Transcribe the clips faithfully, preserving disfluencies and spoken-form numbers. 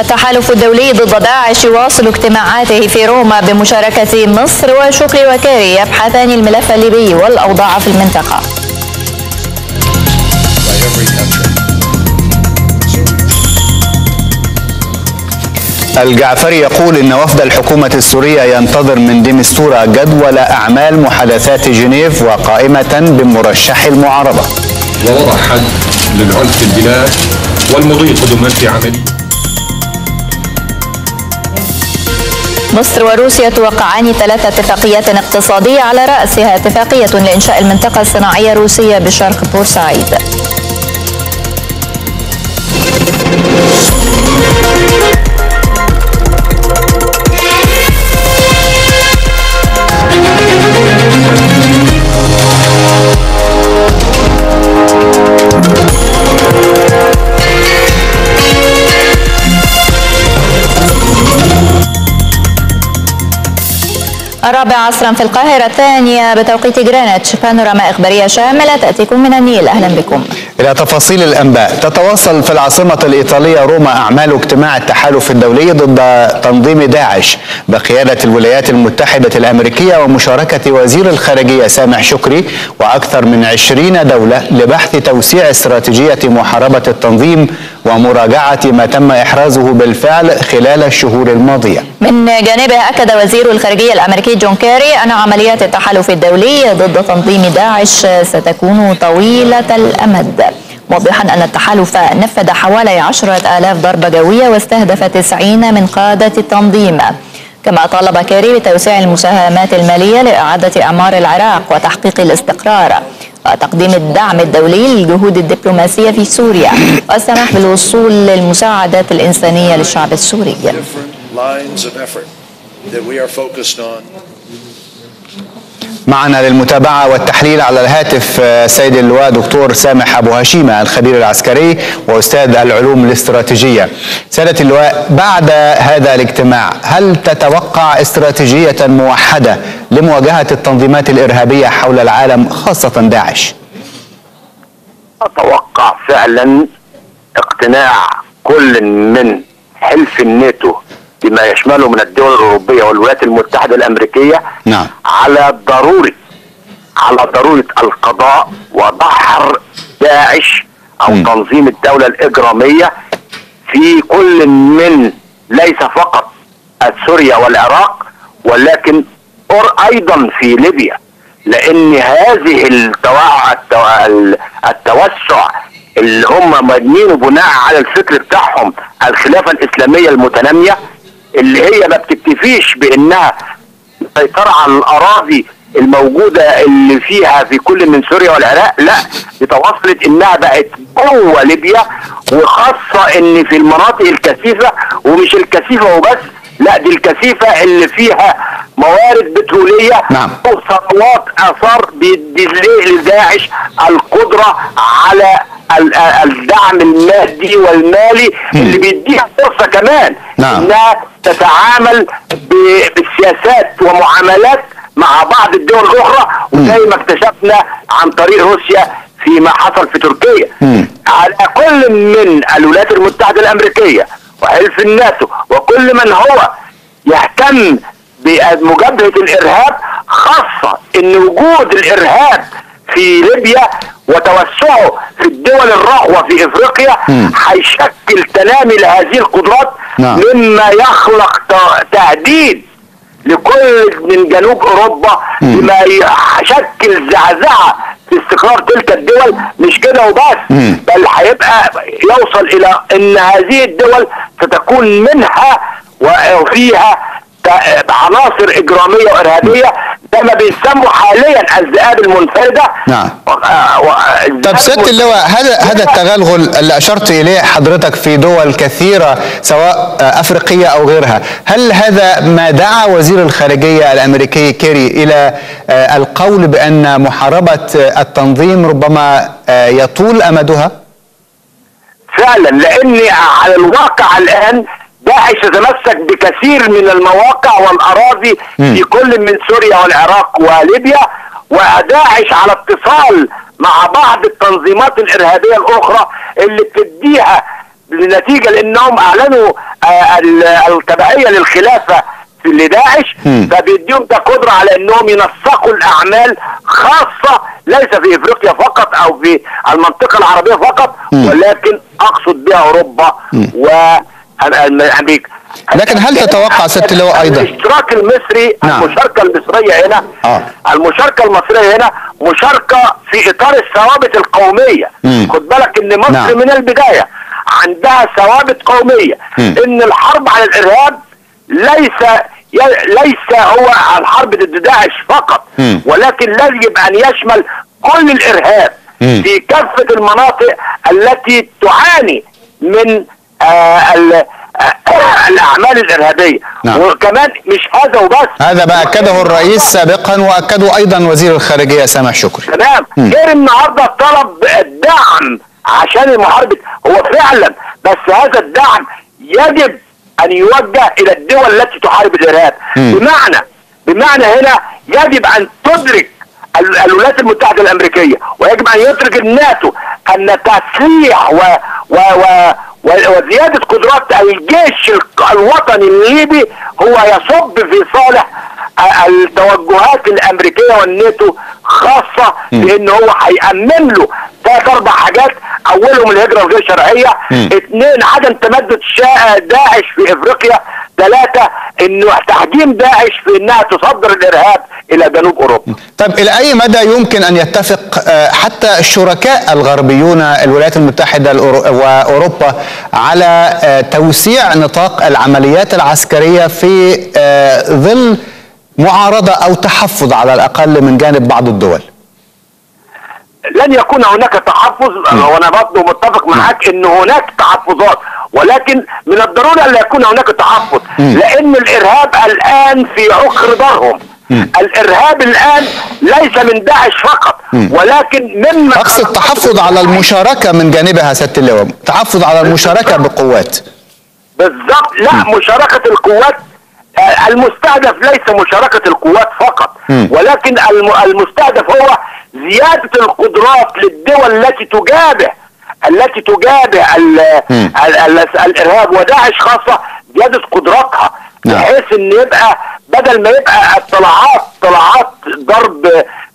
التحالف الدولي ضد داعش يواصل اجتماعاته في روما بمشاركة مصر، وشكري وكيري يبحثان الملف الليبي والأوضاع في المنطقة. الجعفري يقول إن وفد الحكومة السورية ينتظر من دي ميستورا جدول أعمال محادثات جنيف وقائمة بمرشحي المعارضة، ووضع حد للعنف في البلاد والمضي قدما في عملية. مصر وروسيا توقعان ثلاث اتفاقيات اقتصادية على رأسها اتفاقية لإنشاء المنطقة الصناعية الروسية بشرق بورسعيد. الرابع عصرا في القاهرة، الثانية بتوقيت جرينتش، بانوراما إخبارية شاملة تأتيكم من النيل. أهلا بكم. إلى تفاصيل الأنباء. تتواصل في العاصمة الإيطالية روما أعمال اجتماع التحالف الدولي ضد تنظيم داعش بقيادة الولايات المتحدة الأمريكية ومشاركة وزير الخارجية سامح شكري وأكثر من عشرين دولة لبحث توسيع استراتيجية محاربة التنظيم ومراجعة ما تم إحرازه بالفعل خلال الشهور الماضية. من جانبه أكد وزير الخارجية الأمريكي جون كيري أن عمليات التحالف الدولي ضد تنظيم داعش ستكون طويلة الأمد، موضحا أن التحالف نفذ حوالي عشرة آلاف ضربة جوية واستهدف تسعين من قادة التنظيم. كما طالب كيري بتوسيع المساهمات المالية لإعادة أعمار العراق وتحقيق الاستقرار وتقديم الدعم الدولي للجهود الدبلوماسية في سوريا والسماح بالوصول للمساعدات الإنسانية للشعب السوري. معنا للمتابعة والتحليل على الهاتف سيد اللواء دكتور سامح أبو هشيمة الخبير العسكري وأستاذ العلوم الاستراتيجية. سيادة اللواء، بعد هذا الاجتماع هل تتوقع استراتيجية موحدة لمواجهة التنظيمات الإرهابية حول العالم خاصة داعش؟ أتوقع فعلا اقتناع كل من حلف الناتو بما يشمله من الدول الأوروبية والولايات المتحدة الأمريكية نعم. على ضرورة على ضرورة القضاء ودحر داعش أو م. تنظيم الدولة الإجرامية في كل من ليس فقط سوريا والعراق ولكن أيضا في ليبيا، لأن هذه التوع... التوسع اللي هم مبنينه بناء على الفكر بتاعهم الخلافة الإسلامية المتنامية اللي هي ما بتكتفيش بانها سيطرة على الاراضي الموجوده اللي فيها في كل من سوريا والعراق، لا دي توصلت انها بقت جوه ليبيا، وخاصه ان في المناطق الكثيفه، ومش الكثيفه وبس، لا دي الكثيفه اللي فيها موارد بتروليه نعم. وثروات اثار بيدي لداعش القدره على الدعم المادي والمالي اللي بيديها فرصه كمان نعم. انها تتعامل بالسياسات ومعاملات مع بعض الدول الاخرى، وزي ما اكتشفنا عن طريق روسيا فيما حصل في تركيا. مم. على كل من الولايات المتحده الامريكيه وحلف الناتو وكل من هو يهتم بمجابهه الارهاب، خاصه ان وجود الارهاب في ليبيا وتوسعه في الدول الرخوة في افريقيا هيشكل تنامي لهذه القدرات نعم. مما يخلق تهديد لكل من جنوب اوروبا مم. بما يشكل زعزعه في استقرار تلك الدول. مش كده وبس، مم. بل هيبقى يوصل الى ان هذه الدول ستكون منها وفيها عناصر اجراميه وارهابيه ده ما بيسموا حاليا الذئاب المنفرده نعم. طب سياده اللواء، هذا هذا التغلغل اللي اشرت اليه حضرتك في دول كثيره سواء افريقيه او غيرها، هل هذا ما دعا وزير الخارجيه الامريكي كيري الى القول بان محاربه التنظيم ربما يطول امدها؟ فعلا، لان على الواقع الان داعش تتمسك بكثير من المواقع والاراضي م. في كل من سوريا والعراق وليبيا، وداعش على اتصال مع بعض التنظيمات الارهابيه الاخرى اللي بتديها لنتيجه لانهم اعلنوا التبعيه للخلافه لداعش، فبيديهم ده قدره على انهم ينسقوا الاعمال خاصه ليس في افريقيا فقط او في المنطقه العربيه فقط، ولكن اقصد بها اوروبا وامريكا. لكن هل تتوقع ست لواء ايضا الاشتراك المصري؟ نعم. المشاركه المصريه هنا آه. المشاركه المصريه هنا مشاركه في اطار الثوابت القوميه. مم. خد بالك ان مصر نعم. من البدايه عندها ثوابت قوميه. مم. ان الحرب على الارهاب ليس ليس هو الحرب ضد داعش فقط، م. ولكن يجب ان يشمل كل الارهاب م. في كافه المناطق التي تعاني من آه ال الاعمال الارهابيه. نعم. وكمان مش هذا وبس، هذا بقى اكده الرئيس سابقا واكده ايضا وزير الخارجيه سامح شكري. تمام. غير النهارده طلب الدعم عشان المحاربه، هو فعلا بس هذا الدعم يجب ان يوجه الى الدول التي تحارب الارهاب. بمعنى بمعنى هنا يجب ان تدرك الولايات المتحده الامريكيه ويجب ان يدرك الناتو ان تسليح و و, و وزياده قدرات الجيش الوطني الليبي هو يصب في صالح التوجهات الامريكيه والناتو، خاصه بان هو هيامن له ثلاث اربع حاجات. اولهم الهجره الغير شرعيه، اثنين عدم تمدد داعش في افريقيا، ثلاثه انه تحجيم داعش في انها تصدر الارهاب الى جنوب اوروبا. طيب الى اي مدى يمكن ان يتفق حتى الشركاء الغربيون الولايات المتحده واوروبا على توسيع نطاق العمليات العسكريه في ظل معارضه او تحفظ على الاقل من جانب بعض الدول؟ لن يكون هناك تحفظ، وانا برضه متفق معاك ان هناك تحفظات، ولكن من الضروري ان لا يكون هناك تحفظ، لان الارهاب الان في عقر دارهم. الارهاب الان ليس من داعش فقط، ولكن مما اقصد التحفظ على المشاركه من جانبها سياده اللواء، تحفظ على المشاركه بالقوات. بالضبط، لا مشاركه القوات، المستهدف ليس مشاركه القوات فقط، ولكن المستهدف هو زياده القدرات للدول التي تجابه التي تجابه الارهاب وداعش، خاصه زياده قدراتها بحيث ان يبقى بدل ما يبقى الطلعات طلعات ضرب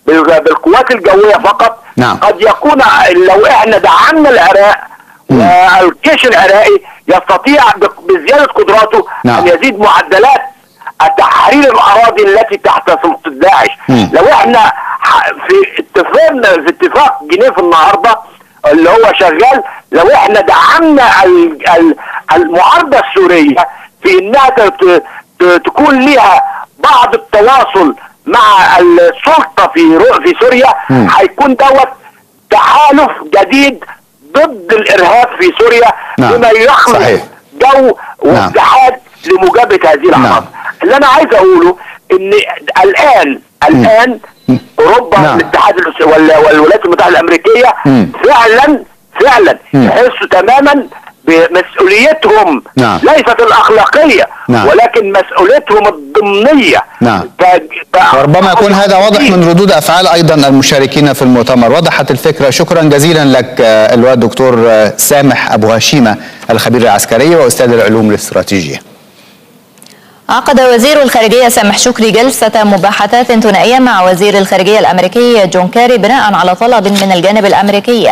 بالقوات الجويه فقط. نعم. قد يكون لو احنا دعمنا العراق والجيش العراقي يستطيع بزياده قدراته نعم. ان يزيد معدلات تحرير الاراضي التي تحت سلطه داعش. لو احنا في اتفاق في اتفاق جنيف النهارده اللي هو شغال، لو احنا دعمنا المعارضه السوريه في انها تكون ليها بعض التواصل مع السلطه في في سوريا، هيكون دوت تحالف جديد ضد الارهاب في سوريا بما يخلق جو واتحاد لمجابهه هذه العناصر. اللي انا عايز اقوله ان الان الان اوروبا والاتحاد والولايات المتحده الامريكيه فعلا فعلا يحسوا تماما بمسؤوليتهم، نعم. ليست الاخلاقيه، نعم. ولكن مسؤوليتهم الضمنيه. نعم. وربما يكون هذا واضح من ردود افعال ايضا المشاركين في المؤتمر. وضحت الفكره. شكرا جزيلا لك اللواء الدكتور سامح ابو هشيمه الخبير العسكري واستاذ العلوم الاستراتيجيه. عقد وزير الخارجية سامح شكري جلسة مباحثات ثنائية مع وزير الخارجية الأمريكي جون كيري بناء على طلب من الجانب الأمريكي،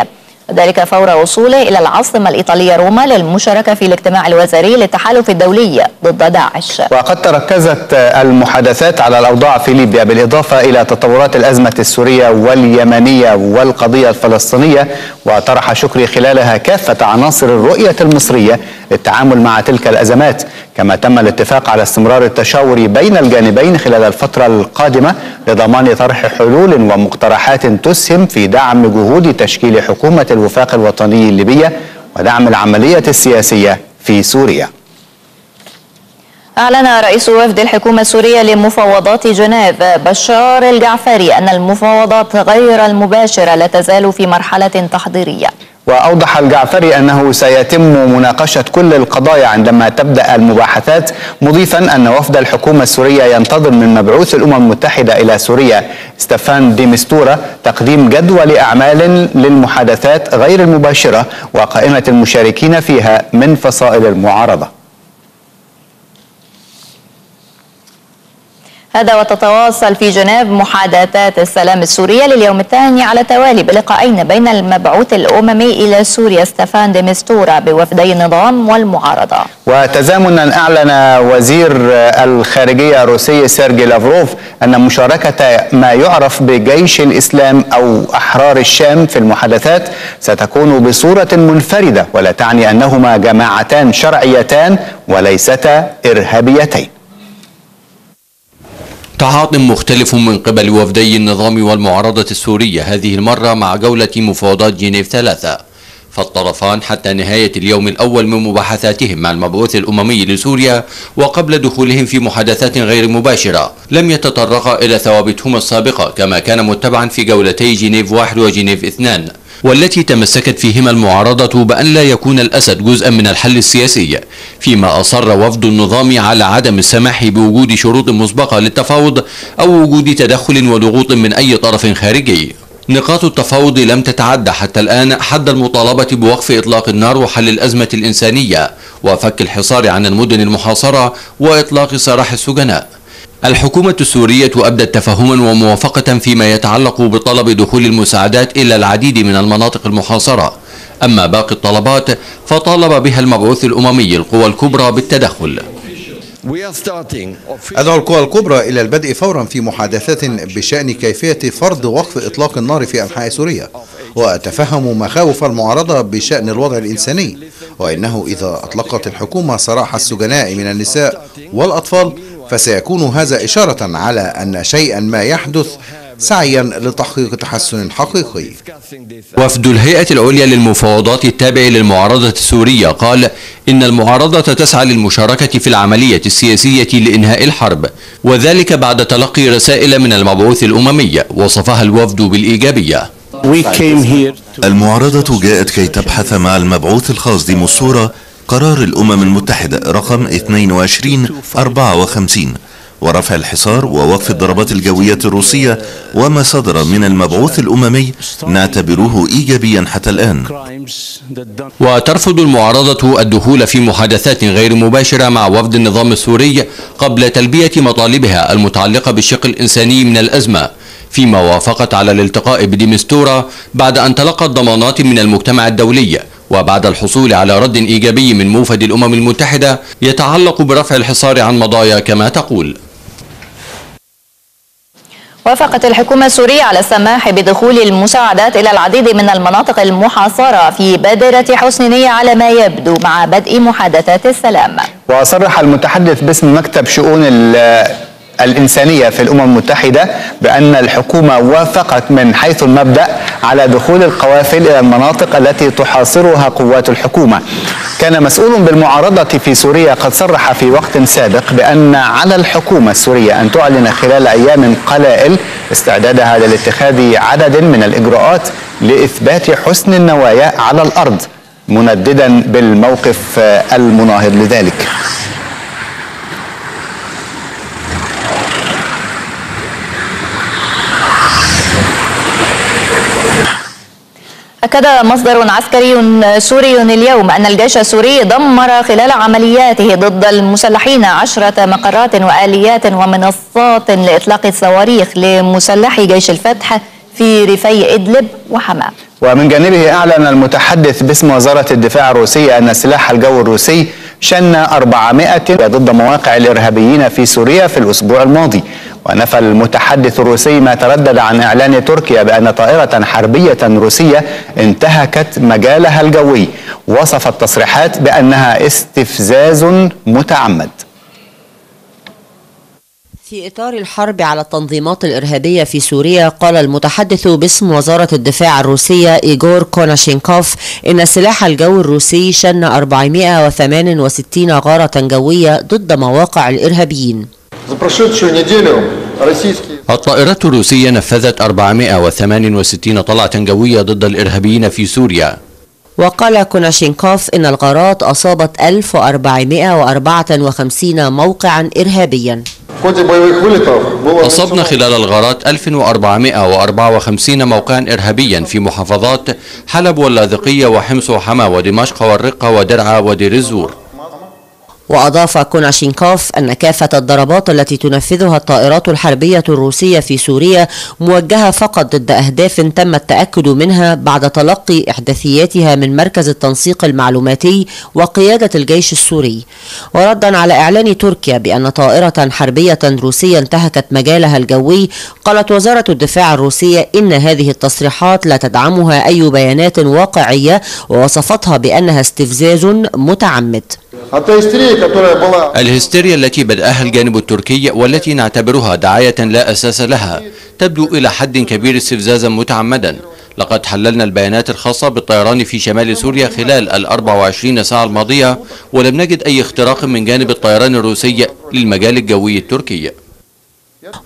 وذلك فور وصوله إلى العاصمة الإيطالية روما للمشاركة في الاجتماع الوزاري للتحالف الدولي ضد داعش. وقد تركزت المحادثات على الأوضاع في ليبيا بالإضافة إلى تطورات الأزمة السورية واليمنية والقضية الفلسطينية، وطرح شكري خلالها كافة عناصر الرؤية المصرية للتعامل مع تلك الأزمات، كما تم الاتفاق على استمرار التشاور بين الجانبين خلال الفترة القادمة لضمان طرح حلول ومقترحات تسهم في دعم جهود تشكيل حكومة الوفاق الوطني الليبية ودعم العملية السياسية في سوريا. أعلن رئيس وفد الحكومة السورية لمفاوضات جنيف بشار الجعفري أن المفاوضات غير المباشرة لا تزال في مرحلة تحضيرية. وأوضح الجعفري أنه سيتم مناقشة كل القضايا عندما تبدأ المباحثات، مضيفا أن وفد الحكومة السورية ينتظر من مبعوث الأمم المتحدة إلى سوريا ستيفان دي ميستورا تقديم جدول أعمال للمحادثات غير المباشرة وقائمة المشاركين فيها من فصائل المعارضة. هذا وتتواصل في جنيف محادثات السلام السورية لليوم الثاني على التوالي بلقائين بين المبعوث الأممي إلى سوريا ستيفان دي ميستورا بوفدي النظام والمعارضة. وتزامنا أعلن وزير الخارجية الروسي سيرجي لافروف أن مشاركة ما يعرف بجيش الإسلام أو أحرار الشام في المحادثات ستكون بصورة منفردة، ولا تعني أنهما جماعتان شرعيتان وليستا إرهابيتين. تعاطٍ مختلف من قبل وفدي النظام والمعارضة السورية هذه المرة مع جولة مفاوضات جنيف ثلاثة، فالطرفان حتى نهاية اليوم الأول من مباحثاتهم مع المبعوث الأممي لسوريا وقبل دخولهم في محادثات غير مباشرة لم يتطرقا إلى ثوابتهما السابقة كما كان متبعا في جولتي جنيف واحد وجنيف اثنان، والتي تمسكت فيهما المعارضة بأن لا يكون الأسد جزءا من الحل السياسي، فيما أصر وفد النظام على عدم السماح بوجود شروط مسبقة للتفاوض أو وجود تدخل وضغوط من أي طرف خارجي. نقاط التفاوض لم تتعدى حتى الآن حد المطالبة بوقف إطلاق النار وحل الأزمة الإنسانية وفك الحصار عن المدن المحاصرة وإطلاق سراح السجناء. الحكومة السورية أبدت تفهما وموافقة فيما يتعلق بطلب دخول المساعدات إلى العديد من المناطق المحاصرة، أما باقي الطلبات فطالب بها المبعوث الأممي القوى الكبرى بالتدخل. أدعو القوى الكبرى إلى البدء فورا في محادثات بشأن كيفية فرض وقف إطلاق النار في أنحاء سوريا، وأتفهم مخاوف المعارضة بشأن الوضع الإنساني، وإنه إذا أطلقت الحكومة سراح السجناء من النساء والأطفال فسيكون هذا إشارة على أن شيئا ما يحدث سعيا لتحقيق تحسن حقيقي. وفد الهيئة العليا للمفاوضات التابع للمعارضة السورية قال إن المعارضة تسعى للمشاركة في العملية السياسية لإنهاء الحرب، وذلك بعد تلقي رسائل من المبعوث الأممي وصفها الوفد بالإيجابية. المعارضة جاءت كي تبحث مع المبعوث الخاص دي ميستورا قرار الأمم المتحدة رقم اثنين وعشرين أربعة وخمسين ورفع الحصار ووقف الضربات الجوية الروسية، وما صدر من المبعوث الأممي نعتبره إيجابيا حتى الآن. وترفض المعارضة الدخول في محادثات غير مباشرة مع وفد النظام السوري قبل تلبية مطالبها المتعلقة بالشق الإنساني من الأزمة، فيما وافقت على الالتقاء بدي ميستورا بعد أن تلقت ضمانات من المجتمع الدولي وبعد الحصول على رد إيجابي من موفد الأمم المتحدة يتعلق برفع الحصار عن مضايا كما تقول. وافقت الحكومة السورية على السماح بدخول المساعدات إلى العديد من المناطق المحاصرة في بادرة حسن نية على ما يبدو مع بدء محادثات السلام. وصرح المتحدث باسم مكتب شؤون الإنسانية في الأمم المتحدة بأن الحكومة وافقت من حيث المبدأ على دخول القوافل إلى المناطق التي تحاصرها قوات الحكومة. كان مسؤول بالمعارضة في سوريا قد صرح في وقت سابق بأن على الحكومة السورية أن تعلن خلال أيام قلائل استعدادها لاتخاذ عدد من الإجراءات لإثبات حسن النوايا على الأرض، منددا بالموقف المناهض لذلك. أكد مصدر عسكري سوري اليوم أن الجيش السوري دمر خلال عملياته ضد المسلحين عشرة مقرات وآليات ومنصات لإطلاق الصواريخ لمسلحي جيش الفتح في ريفي إدلب وحماة. ومن جانبه أعلن المتحدث باسم وزارة الدفاع الروسية أن سلاح الجو الروسي شن أربعمائة ضد مواقع الإرهابيين في سوريا في الأسبوع الماضي. ونفى المتحدث الروسي ما تردد عن إعلان تركيا بأن طائرة حربية روسية انتهكت مجالها الجوي، وصف التصريحات بأنها استفزاز متعمد. في إطار الحرب على التنظيمات الإرهابية في سوريا، قال المتحدث باسم وزارة الدفاع الروسية إيجور كوناشينكوف إن سلاح الجو الروسي شن أربعمائة وثمانية وستين غارة جوية ضد مواقع الإرهابيين. الطائرات الروسية نفذت أربعمائة وثمانية وستين طلعة جوية ضد الإرهابيين في سوريا، وقال كوناشينكوف إن الغارات أصابت ألف وأربعمائة وأربعة وخمسين موقعا إرهابيا. أصبنا خلال الغارات ألف وأربعمائة وأربعة وخمسين موقعا إرهابيا في محافظات حلب واللاذقية وحمص وحما ودمشق والرقة ودرعا ودير الزور. وأضاف كوناشينكوف أن كافة الضربات التي تنفذها الطائرات الحربية الروسية في سوريا موجهة فقط ضد أهداف تم التأكد منها بعد تلقي إحداثياتها من مركز التنسيق المعلوماتي وقيادة الجيش السوري. وردا على إعلان تركيا بأن طائرة حربية روسية انتهكت مجالها الجوي، قالت وزارة الدفاع الروسية إن هذه التصريحات لا تدعمها أي بيانات واقعية، ووصفتها بأنها استفزاز متعمد. الهستيريا التي بدأها الجانب التركي والتي نعتبرها دعاية لا أساس لها تبدو إلى حد كبير استفزازا متعمدا. لقد حللنا البيانات الخاصة بالطيران في شمال سوريا خلال ال أربع وعشرين ساعة الماضية ولم نجد أي اختراق من جانب الطيران الروسي للمجال الجوي التركي.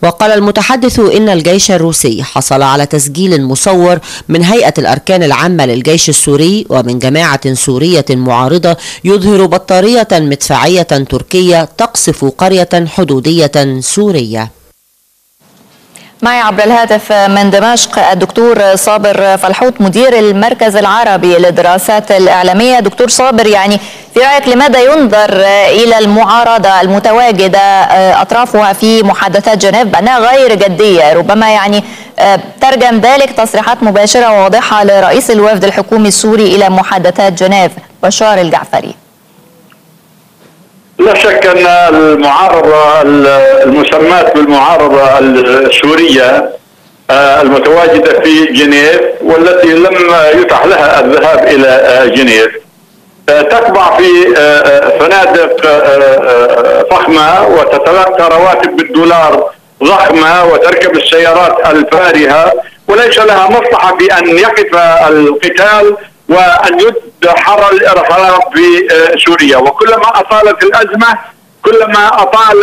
وقال المتحدث إن الجيش الروسي حصل على تسجيل مصور من هيئة الأركان العامة للجيش السوري ومن جماعة سورية معارضة يظهر بطارية مدفعية تركية تقصف قرية حدودية سورية. معي عبر الهاتف من دمشق الدكتور صابر فلحوت مدير المركز العربي للدراسات الإعلامية. دكتور صابر، يعني في رأيك لماذا ينظر إلى المعارضة المتواجدة أطرافها في محادثات جنيف بأنها غير جدية؟ ربما يعني ترجم ذلك تصريحات مباشرة وواضحة لرئيس الوفد الحكومي السوري إلى محادثات جنيف بشار الجعفري. لا شك أن المعارضة المسماة بالمعارضة السورية المتواجدة في جنيف والتي لم يتح لها الذهاب إلى جنيف تتبع في فنادق فخمة وتتلقى رواتب بالدولار ضخمة وتركب السيارات الفارهة، وليس لها مصلحة في أن يقف القتال وأن يدحر الإرهاب في سوريا. وكلما أطالت الأزمة كلما أطال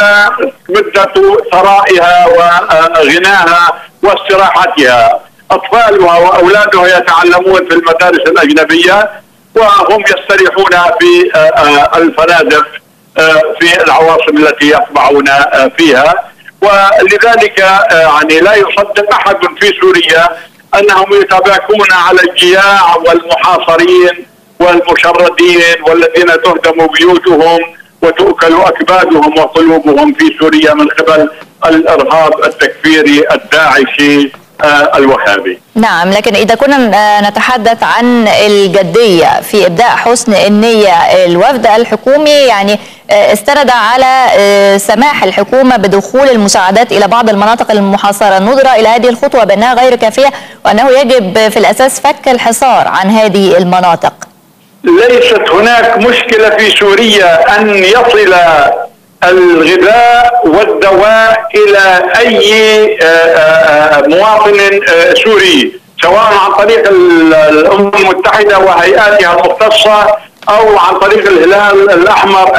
مدة ثرائها وغناها واستراحتها. أطفالها وأولادها يتعلمون في المدارس الأجنبية وهم يستريحون في الفنادق في العواصم التي يطبعون فيها. ولذلك يعني لا يصدق أحد في سوريا أنهم يتباكون على الجياع والمحاصرين والمشردين والذين تهدم بيوتهم وتؤكل أكبادهم وقلوبهم في سوريا من قبل الإرهاب التكفيري الداعشي الوهابي. نعم، لكن إذا كنا نتحدث عن الجدية في إبداء حسن النية، الوفد الحكومي يعني استند على سماح الحكومة بدخول المساعدات إلى بعض المناطق المحاصرة. النظرة إلى هذه الخطوة بأنها غير كافية وأنه يجب في الأساس فك الحصار عن هذه المناطق. ليست هناك مشكلة في سوريا أن يصل الغذاء والدواء إلى أي مواطن سوري، سواء عن طريق الأمم المتحدة وهيئاتها المختصة أو عن طريق الهلال الأحمر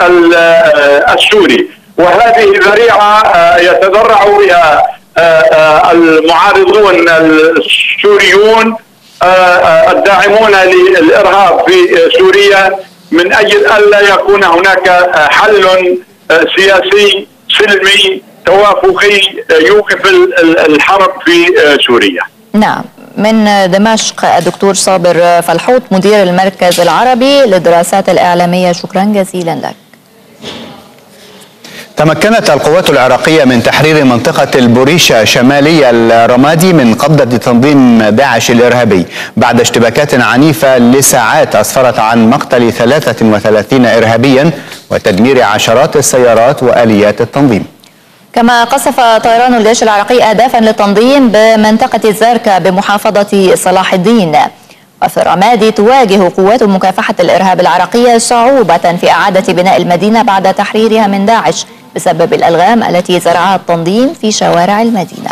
السوري. وهذه ذريعة يتذرع بها المعارضون السوريون الداعمون للإرهاب في سوريا من أجل ألا يكون هناك حل سياسي سلمي توافقي يوقف الحرب في سوريا. نعم، من دمشق الدكتور صابر فلحوت مدير المركز العربي للدراسات الإعلامية، شكرا جزيلا لك. تمكنت القوات العراقية من تحرير منطقة البوريشة شمالي الرمادي من قبضة تنظيم داعش الإرهابي بعد اشتباكات عنيفة لساعات أسفرت عن مقتل ثلاثة وثلاثين إرهابيا وتدمير عشرات السيارات وآليات التنظيم. كما قصف طيران الجيش العراقي أهدافا للتنظيم بمنطقة الزركة بمحافظة صلاح الدين. وفي الرمادي تواجه قوات مكافحة الإرهاب العراقية صعوبة في إعادة بناء المدينة بعد تحريرها من داعش بسبب الألغام التي زرعها التنظيم في شوارع المدينة.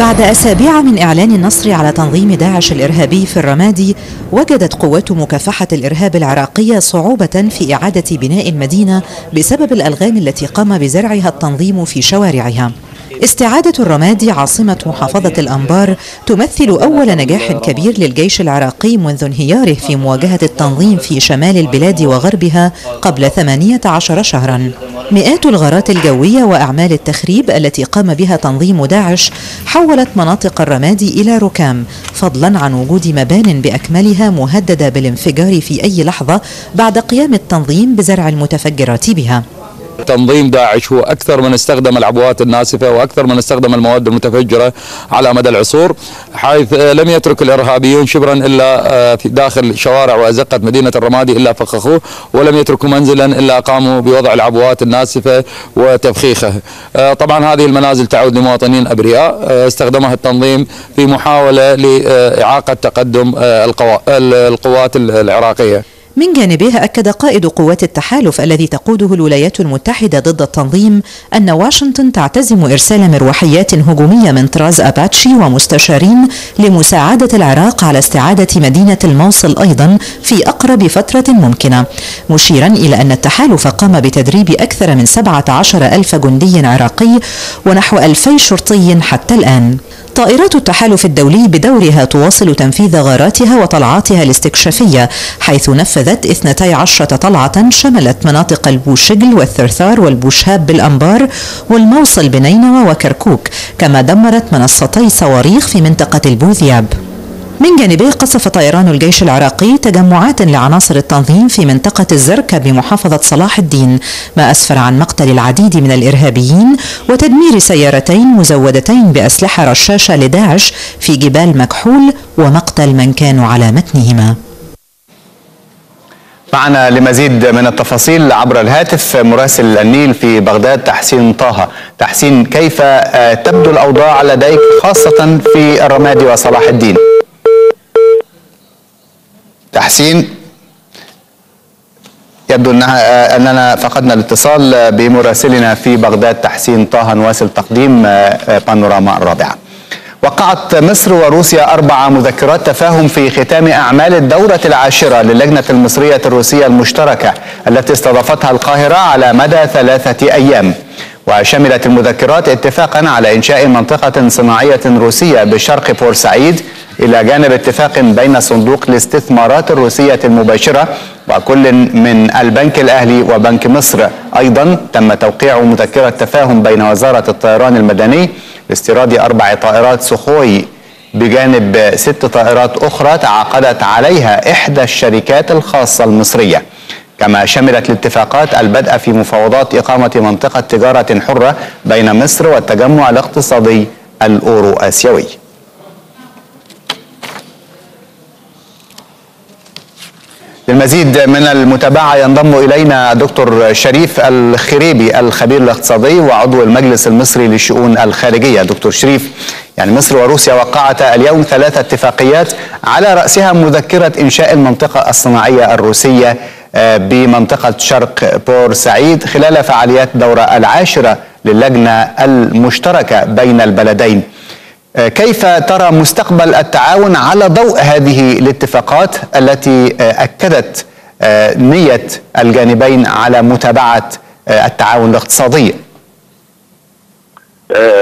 بعد أسابيع من إعلان النصر على تنظيم داعش الإرهابي في الرمادي، وجدت قوات مكافحة الإرهاب العراقية صعوبة في إعادة بناء المدينة بسبب الألغام التي قام بزرعها التنظيم في شوارعها. استعادة الرمادي عاصمة محافظة الأنبار تمثل أول نجاح كبير للجيش العراقي منذ انهياره في مواجهة التنظيم في شمال البلاد وغربها قبل ثمانية عشر شهرا. مئات الغارات الجوية وأعمال التخريب التي قام بها تنظيم داعش حولت مناطق الرمادي إلى ركام، فضلا عن وجود مبان بأكملها مهددة بالانفجار في أي لحظة بعد قيام التنظيم بزرع المتفجرات بها. تنظيم داعش هو أكثر من استخدم العبوات الناسفة وأكثر من استخدم المواد المتفجرة على مدى العصور، حيث لم يترك الإرهابيون شبرا إلا داخل شوارع وأزقة مدينة الرمادي إلا فخخوه، ولم يتركوا منزلا إلا قاموا بوضع العبوات الناسفة وتفخيخه. طبعا هذه المنازل تعود لمواطنين أبرياء استخدمها التنظيم في محاولة لإعاقة تقدم القوات العراقية. من جانبه أكد قائد قوات التحالف الذي تقوده الولايات المتحدة ضد التنظيم أن واشنطن تعتزم إرسال مروحيات هجومية من طراز أباتشي ومستشارين لمساعدة العراق على استعادة مدينة الموصل أيضا في أقرب فترة ممكنة، مشيرا إلى أن التحالف قام بتدريب أكثر من سبعة عشر ألف جندي عراقي ونحو ألفي شرطي حتى الآن. طائرات التحالف الدولي بدورها تواصل تنفيذ غاراتها وطلعاتها الاستكشافية، حيث نفذت اثنتي عشرة طلعة شملت مناطق البوشجل والثرثار والبوشهاب بالأنبار والموصل بنينوى وكركوك، كما دمرت منصتي صواريخ في منطقة البوذياب. من جانبه قصف طيران الجيش العراقي تجمعات لعناصر التنظيم في منطقة الزركة بمحافظة صلاح الدين، ما أسفر عن مقتل العديد من الإرهابيين وتدمير سيارتين مزودتين بأسلحة رشاشة لداعش في جبال مكحول ومقتل من كانوا على متنهما. معنا لمزيد من التفاصيل عبر الهاتف مراسل النيل في بغداد تحسين طه. تحسين، كيف تبدو الأوضاع لديك خاصة في الرمادي وصلاح الدين؟ تحسين، يبدو أنها أننا فقدنا الاتصال بمراسلنا في بغداد تحسين طه. نواصل تقديم بانوراما الرابعة. وقعت مصر وروسيا أربع مذكرات تفاهم في ختام أعمال الدورة العاشرة للجنة المصرية الروسية المشتركة التي استضافتها القاهرة على مدى ثلاثة أيام، وشملت المذكرات اتفاقا على إنشاء منطقة صناعية روسية بشرق بورسعيد، إلى جانب اتفاق بين صندوق الاستثمارات الروسية المباشرة وكل من البنك الأهلي وبنك مصر. أيضا تم توقيع مذكرة تفاهم بين وزارة الطيران المدني لاستيراد أربع طائرات سخوي بجانب ست طائرات أخرى تعاقدت عليها إحدى الشركات الخاصة المصرية. كما شملت الاتفاقات البدء في مفاوضات إقامة منطقة تجارة حرة بين مصر والتجمع الاقتصادي الأورو آسيوي. للمزيد من المتابعة ينضم إلينا دكتور شريف الخريبي الخبير الاقتصادي وعضو المجلس المصري للشؤون الخارجية. دكتور شريف، يعني مصر وروسيا وقعتا اليوم ثلاث اتفاقيات على رأسها مذكرة إنشاء المنطقة الصناعية الروسية بمنطقة شرق بورسعيد خلال فعاليات الدورة العاشرة للجنة المشتركة بين البلدين. كيف ترى مستقبل التعاون على ضوء هذه الاتفاقات التي أكدت نية الجانبين على متابعة التعاون الاقتصادي؟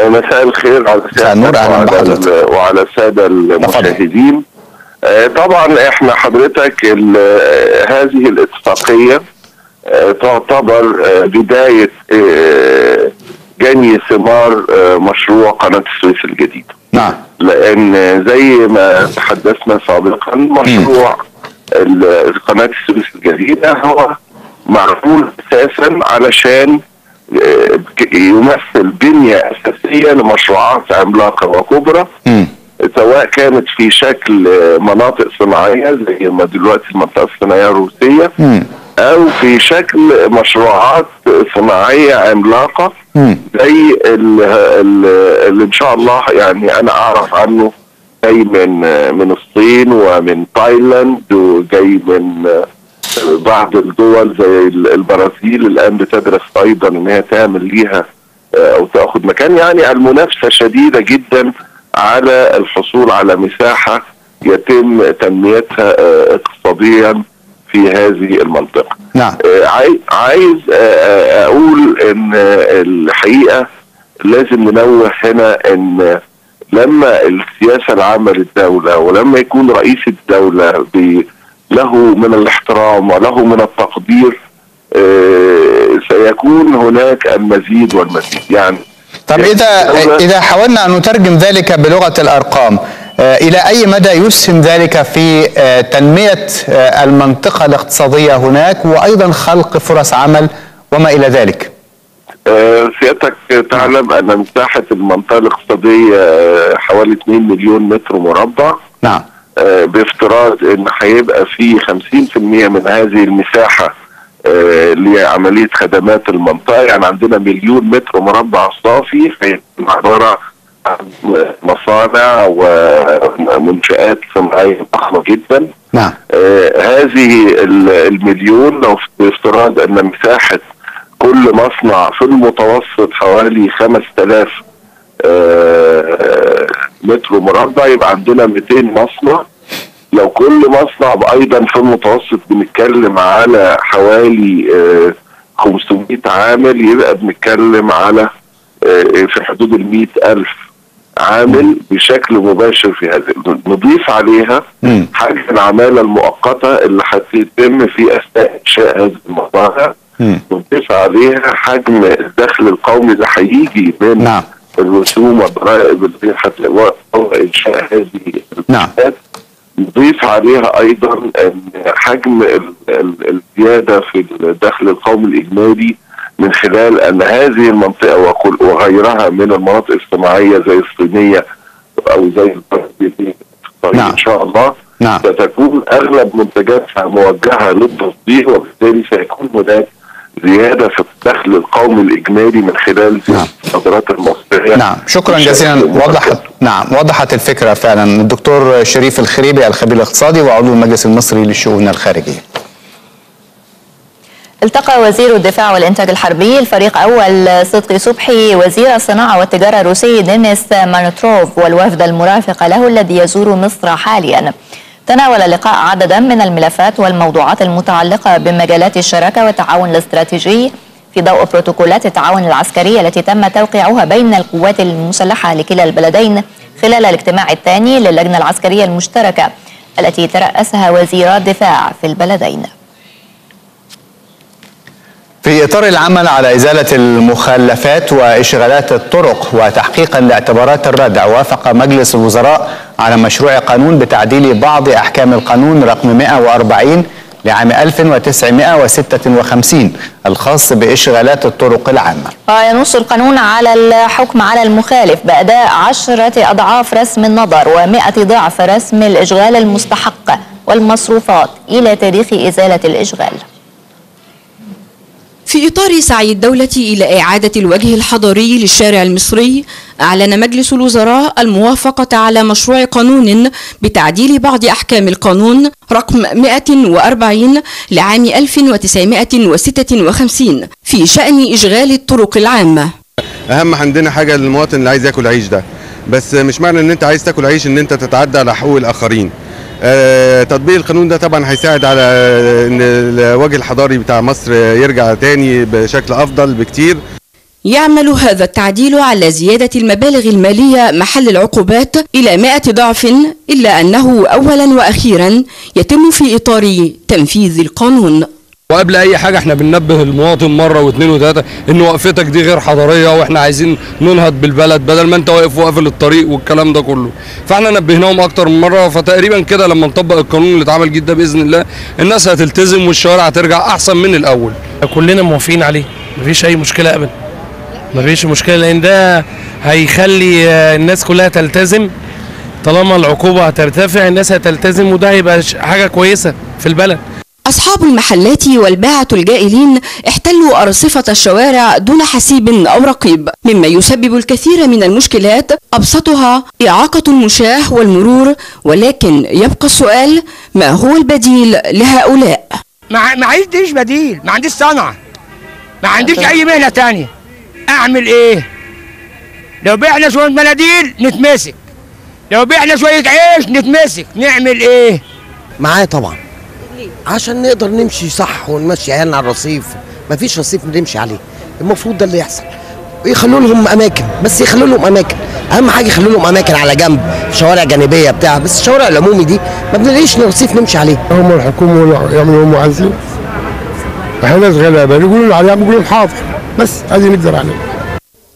مساء الخير على السادة وعلى السادة المشاهدين. طبعا احنا حضرتك هذه الاتفاقية تعتبر بداية جني ثمار مشروع قناة السويس الجديدة. نعم. لأن زي ما تحدثنا سابقا مشروع قناة السويس الجديدة هو معمول أساسا علشان يمثل بنية أساسية لمشروعات عملاقة وكبرى، سواء كانت في شكل مناطق صناعية زي ما دلوقتي المنطقة الصناعية الروسية، أو في شكل مشروعات صناعية عملاقة زي اللي إن شاء الله يعني أنا أعرف عنه جاي من من الصين ومن تايلاند وجاي من بعض الدول زي البرازيل الآن بتدرس أيضا إن هي تعمل ليها أو تأخذ مكان. يعني المنافسة شديدة جدا على الحصول على مساحة يتم تنميتها اقتصاديا في هذه المنطقة. نعم. عايز اقول ان الحقيقة لازم ننوه هنا ان لما السياسه العامه للدوله ولما يكون رئيس الدوله له من الاحترام وله من التقدير آه سيكون هناك المزيد والمزيد. يعني طب اذا اذا حاولنا ان نترجم ذلك بلغه الارقام، آه الى اي مدى يسهم ذلك في آه تنميه آه المنطقه الاقتصاديه هناك وايضا خلق فرص عمل وما الى ذلك؟ سيادتك تعلم ان مساحه المنطقه الاقتصاديه حوالي مليونين متر مربع. نعم. بافتراض ان هيبقى في خمسين بالمئة من هذه المساحه لعمليه خدمات المنطقه، يعني عندنا مليون متر مربع صافي هيكون عباره عن مصانع ومنشات صناعيه ضخمه جدا. نعم. هذه المليون لو بافتراض ان مساحه كل مصنع في المتوسط حوالي خمسة آلاف آه متر مربع، يبقى عندنا مئتين مصنع. لو كل مصنع ايضا في المتوسط بنتكلم على حوالي آه خمسمئة عامل، يبقى بنتكلم على آه في حدود ال مئة ألف عامل بشكل مباشر في هذه. نضيف عليها حجم العماله المؤقته اللي هتتم في اثناء انشاء هذه المصانع. نضيف عليها حجم الدخل القومي اللي هيجي من نعم. الرسوم والضرائب اللي هتلاقوها انشاء هذه نعم. نضيف عليها ايضا حجم الزياده في الدخل القومي الاجمالي من خلال ان هذه المنطقه وغيرها من المناطق الصناعيه زي الصينيه او زي البرازيليه نعم. ان شاء الله نعم. ستكون اغلب منتجاتها موجهه للتصدير، وبالتالي سيكون هناك زياده في الدخل القومي الاجمالي من خلال الصادرات نعم. المصريه. نعم، شكرا جزيلا. وضحت نعم وضحت الفكره فعلا الدكتور شريف الخريبي الخبير الاقتصادي وعضو المجلس المصري للشؤون الخارجيه. التقى وزير الدفاع والانتاج الحربي الفريق اول صدقي صبحي وزير الصناعه والتجاره الروسي دينيس مانوتروف والوفد المرافق له الذي يزور مصر حاليا. تناول اللقاء عددا من الملفات والموضوعات المتعلقة بمجالات الشراكة والتعاون الاستراتيجي في ضوء بروتوكولات التعاون العسكري التي تم توقيعها بين القوات المسلحة لكلا البلدين خلال الاجتماع الثاني للجنة العسكرية المشتركة التي ترأسها وزير الدفاع في البلدين. في إطار العمل على إزالة المخلفات وإشغالات الطرق وتحقيقا لاعتبارات الردع، وافق مجلس الوزراء على مشروع قانون بتعديل بعض أحكام القانون رقم مئة وأربعين لعام ألف وتسعمئة وستة وخمسين الخاص بإشغالات الطرق العامة. وينص القانون على الحكم على المخالف بأداء عشرة أضعاف رسم النظر ومئة ضعف رسم الإشغال المستحق والمصروفات إلى تاريخ إزالة الإشغال. في إطار سعي الدولة إلى إعادة الوجه الحضاري للشارع المصري، أعلن مجلس الوزراء الموافقة على مشروع قانون بتعديل بعض أحكام القانون رقم مئة وأربعين لعام ألف وتسعمئة وستة وخمسين في شأن إشغال الطرق العامة. أهم عندنا حاجة للمواطن اللي عايز ياكل عيش ده، بس مش معنى إن أنت عايز تاكل عيش إن أنت تتعدى على حقوق الآخرين. تطبيق القانون ده طبعا هيساعد على ان الوجه الحضاري بتاع مصر يرجع تاني بشكل افضل بكتير. يعمل هذا التعديل على زيادة المبالغ المالية محل العقوبات إلى مئة ضعف، إلا أنه أولا وأخيرا يتم في إطار تنفيذ القانون. وقبل أي حاجة احنا بننبه المواطن مرة واثنين وثلاثة إن وقفتك دي غير حضارية وإحنا عايزين ننهض بالبلد بدل ما أنت واقف وقافل الطريق والكلام ده كله، فإحنا نبهناهم أكتر من مرة. فتقريبا كده لما نطبق القانون اللي اتعمل جديد ده بإذن الله الناس هتلتزم والشوارع هترجع أحسن من الأول. كلنا موافقين عليه، مفيش أي مشكلة أبدا، مفيش مشكلة، لأن ده هيخلي الناس كلها تلتزم. طالما العقوبة هترتفع الناس هتلتزم، وده هيبقى حاجة كويسة في البلد. أصحاب المحلات والباعة الجائلين احتلوا أرصفة الشوارع دون حسيب أو رقيب، مما يسبب الكثير من المشكلات أبسطها إعاقة المشاة والمرور. ولكن يبقى السؤال، ما هو البديل لهؤلاء؟ ما عنديش بديل، ما عنديش صنعة، ما عنديش أي مهنة تانية. أعمل إيه؟ لو بعنا شوية مناديل نتمسك، لو بعنا شوية عيش نتمسك، نعمل إيه؟ معايا طبعا عشان نقدر نمشي صح ونمشي عيالنا على الرصيف، مفيش رصيف نمشي عليه، المفروض ده اللي يحصل. يخلوا لهم اماكن، بس يخلوا لهم اماكن، اهم حاجه يخلوا لهم اماكن على جنب، شوارع جانبيه بتاع، بس الشوارع العمومي دي ما بنلاقيش نرصيف نمشي عليه. هم الحكومه يعملوا هم عايزين، احنا الغلابه يقولوا عليها بيقولوا حاضر، بس ادي نقدر عليه.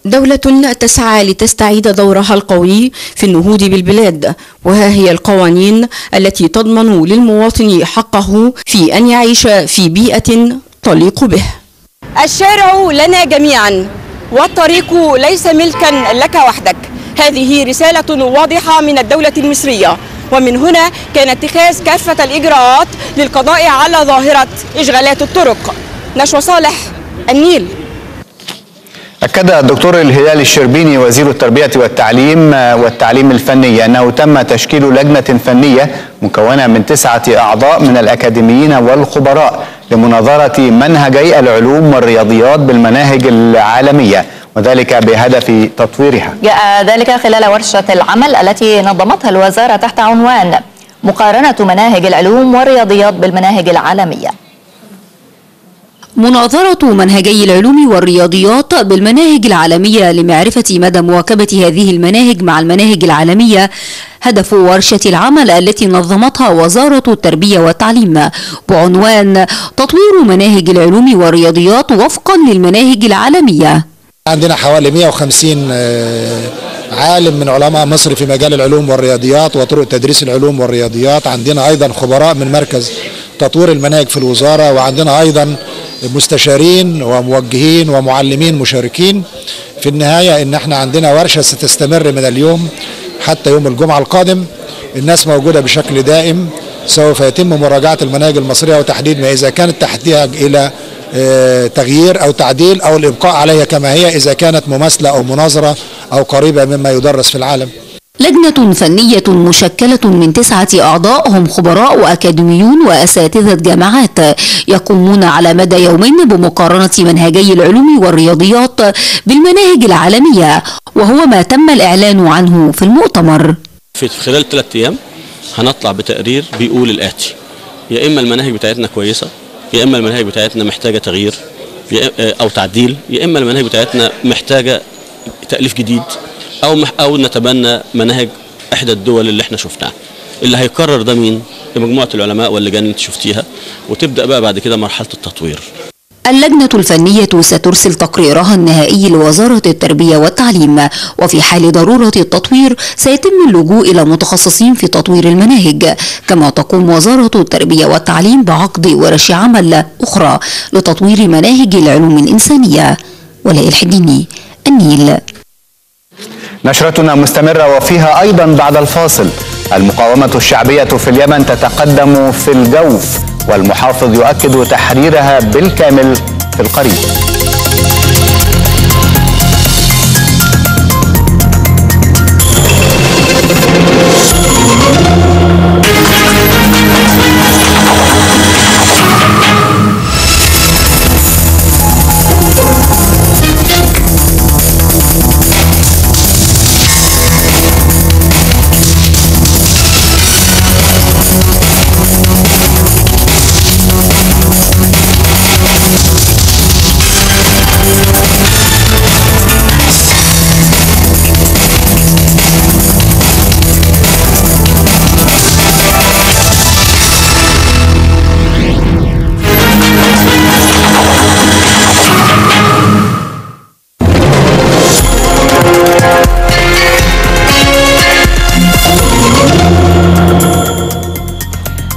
دولة تسعى لتستعيد دورها القوي في النهوض بالبلاد، وها هي القوانين التي تضمن للمواطن حقه في أن يعيش في بيئة تليق به. الشارع لنا جميعا والطريق ليس ملكا لك وحدك، هذه رسالة واضحة من الدولة المصرية، ومن هنا كان اتخاذ كافة الإجراءات للقضاء على ظاهرة إشغالات الطرق. نشوى صالح، النيل. أكد الدكتور الهلال الشربيني وزير التربية والتعليم والتعليم الفني أنه تم تشكيل لجنة فنية مكونة من تسعة أعضاء من الأكاديميين والخبراء لمناظرة منهجي العلوم والرياضيات بالمناهج العالمية، وذلك بهدف تطويرها. جاء ذلك خلال ورشة العمل التي نظمتها الوزارة تحت عنوان مقارنة مناهج العلوم والرياضيات بالمناهج العالمية. مناظرة منهجي العلوم والرياضيات بالمناهج العالمية لمعرفة مدى مواكبة هذه المناهج مع المناهج العالمية هدف ورشة العمل التي نظمتها وزارة التربية والتعليم بعنوان تطوير مناهج العلوم والرياضيات وفقا للمناهج العالمية. عندنا حوالي مئة وخمسين عالم من علماء مصر في مجال العلوم والرياضيات وطرق تدريس العلوم والرياضيات، عندنا أيضا خبراء من مركز تطوير المناهج في الوزارة، وعندنا أيضا مستشارين وموجهين ومعلمين مشاركين. في النهاية ان احنا عندنا ورشة ستستمر من اليوم حتى يوم الجمعة القادم، الناس موجودة بشكل دائم، سوف يتم مراجعة المناهج المصرية وتحديد ما اذا كانت تحتاج الى تغيير او تعديل او الابقاء عليها كما هي اذا كانت مماثلة او مناظرة او قريبة مما يدرس في العالم. لجنة فنية مشكلة من تسعة أعضاء هم خبراء وأكاديميون وأساتذة جامعات يقومون على مدى يومين بمقارنة منهجي العلوم والرياضيات بالمناهج العالمية، وهو ما تم الإعلان عنه في المؤتمر. في خلال ثلاثة أيام هنطلع بتقرير بيقول الآتي: يا إما المناهج بتاعتنا كويسة، يا إما المناهج بتاعتنا محتاجة تغيير أو تعديل، يا إما المناهج بتاعتنا محتاجة تأليف جديد، أو أو نتبنى مناهج إحدى الدول اللي إحنا شفناها. اللي هيقرر ده مين؟ مجموعة العلماء واللجان اللي أنت شفتيها، وتبدأ بقى بعد كده مرحلة التطوير. اللجنة الفنية سترسل تقريرها النهائي لوزارة التربية والتعليم، وفي حال ضرورة التطوير سيتم اللجوء إلى متخصصين في تطوير المناهج، كما تقوم وزارة التربية والتعليم بعقد ورش عمل أخرى لتطوير مناهج العلوم الإنسانية. ولاء الحجيني، النيل. نشرتنا مستمرة وفيها أيضا بعد الفاصل: المقاومة الشعبية في اليمن تتقدم في الجوف، والمحافظ يؤكد تحريرها بالكامل في القريب.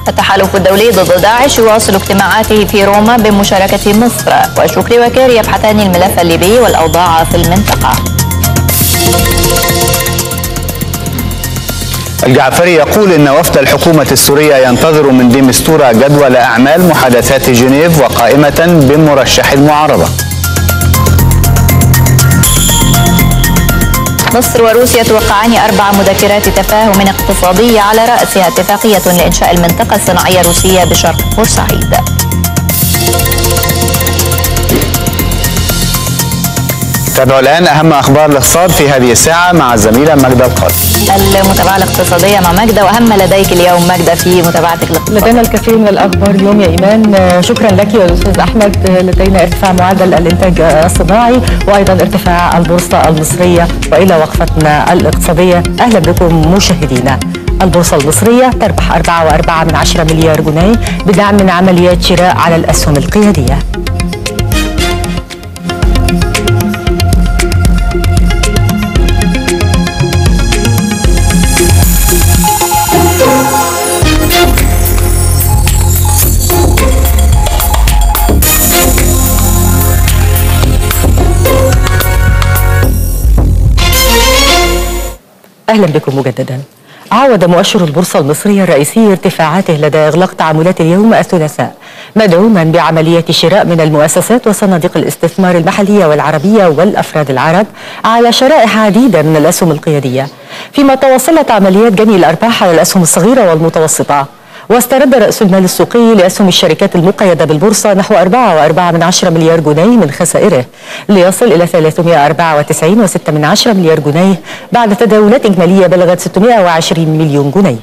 التحالف الدولي ضد داعش يواصل اجتماعاته في روما بمشاركة مصر، وشكري وكيري يبحثان الملف الليبي والأوضاع في المنطقة. الجعفري يقول إن وفد الحكومة السورية ينتظر من دي ميستورا جدول أعمال محادثات جنيف وقائمة بمرشح المعارضة. مصر وروسيا توقعان أربع مذكرات تفاهم اقتصادية على رأسها اتفاقية لإنشاء المنطقة الصناعية الروسية بشرق بورسعيد. نتابع الآن أهم أخبار الاقتصاد في هذه الساعة مع الزميلة ماجده القاسم. المتابعة الاقتصادية مع ماجده، وأهم لديك اليوم ماجده في متابعتك الاقتصادية؟ لدينا الكثير من الأخبار اليوم يا إيمان، شكرا لك يا أستاذ أحمد. لدينا ارتفاع معدل الإنتاج الصناعي وأيضا ارتفاع البورصة المصرية. وإلى وقفتنا الاقتصادية، أهلا بكم مشاهدينا. البورصة المصرية تربح أربعة فاصلة أربعة مليار جنيه بدعم من عمليات شراء على الأسهم القيادية. أهلا بكم مجددا. عاود مؤشر البورصة المصرية الرئيسي ارتفاعاته لدى إغلاق تعاملات اليوم الثلاثاء، مدعوما بعملية شراء من المؤسسات وصناديق الاستثمار المحلية والعربية والأفراد العرب على شرائح عديدة من الأسهم القيادية، فيما تواصلت عمليات جني الأرباح على الأسهم الصغيرة والمتوسطة. واسترد رأس المال السوقي لأسهم الشركات المقيدة بالبورصة نحو أربعة فاصلة أربعة مليار جنيه من خسائره، ليصل إلى ثلاثمائة وأربعة وتسعين فاصلة ستة مليار جنيه بعد تداولات إجمالية بلغت ستمائة وعشرين مليون جنيه.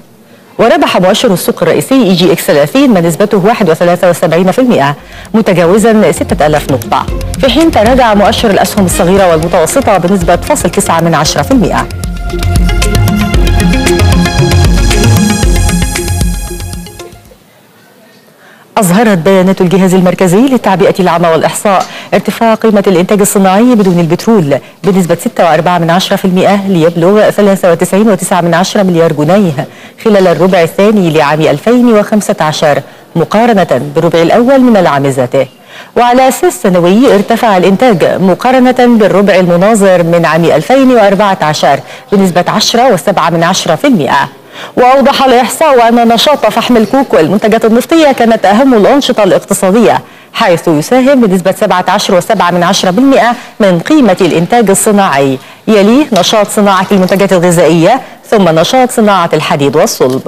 وربح مؤشر السوق الرئيسي اي جي اكس ثلاثين ما نسبته واحد وثلاثة وسبعين بالمئة متجاوزا ستة آلاف نقطة، في حين تراجع مؤشر الأسهم الصغيرة والمتوسطة بنسبة فاصل تسعة من عشرة في المئة. أظهرت بيانات الجهاز المركزي للتعبئة العامة والإحصاء ارتفاع قيمة الإنتاج الصناعي بدون البترول بنسبة ستة فاصلة أربعة بالمئة ليبلغ ثلاثة وتسعين فاصلة تسعة مليار جنيه خلال الربع الثاني لعام ألفين وخمسة عشر مقارنة بالربع الأول من العام ذاته. وعلى أساس سنوي ارتفع الإنتاج مقارنة بالربع المناظر من عام ألفين وأربعة عشر بنسبة عشرة فاصلة سبعة بالمئة. وأوضح الإحصاء أن نشاط فحم الكوك والمنتجات النفطية كانت أهم الأنشطة الاقتصادية، حيث يساهم بنسبة سبعة عشر فاصلة سبعة بالمئة من قيمة الإنتاج الصناعي، يليه نشاط صناعة المنتجات الغذائية ثم نشاط صناعة الحديد والصلب.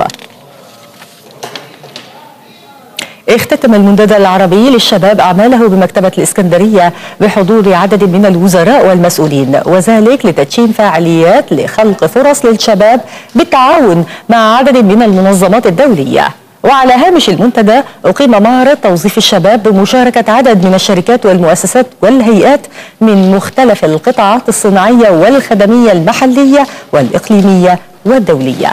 اختتم المنتدى العربي للشباب أعماله بمكتبة الإسكندرية بحضور عدد من الوزراء والمسؤولين، وذلك لتدشين فعاليات لخلق فرص للشباب بالتعاون مع عدد من المنظمات الدولية. وعلى هامش المنتدى أقيم معرض توظيف الشباب بمشاركة عدد من الشركات والمؤسسات والهيئات من مختلف القطاعات الصناعية والخدمية المحلية والإقليمية والدولية.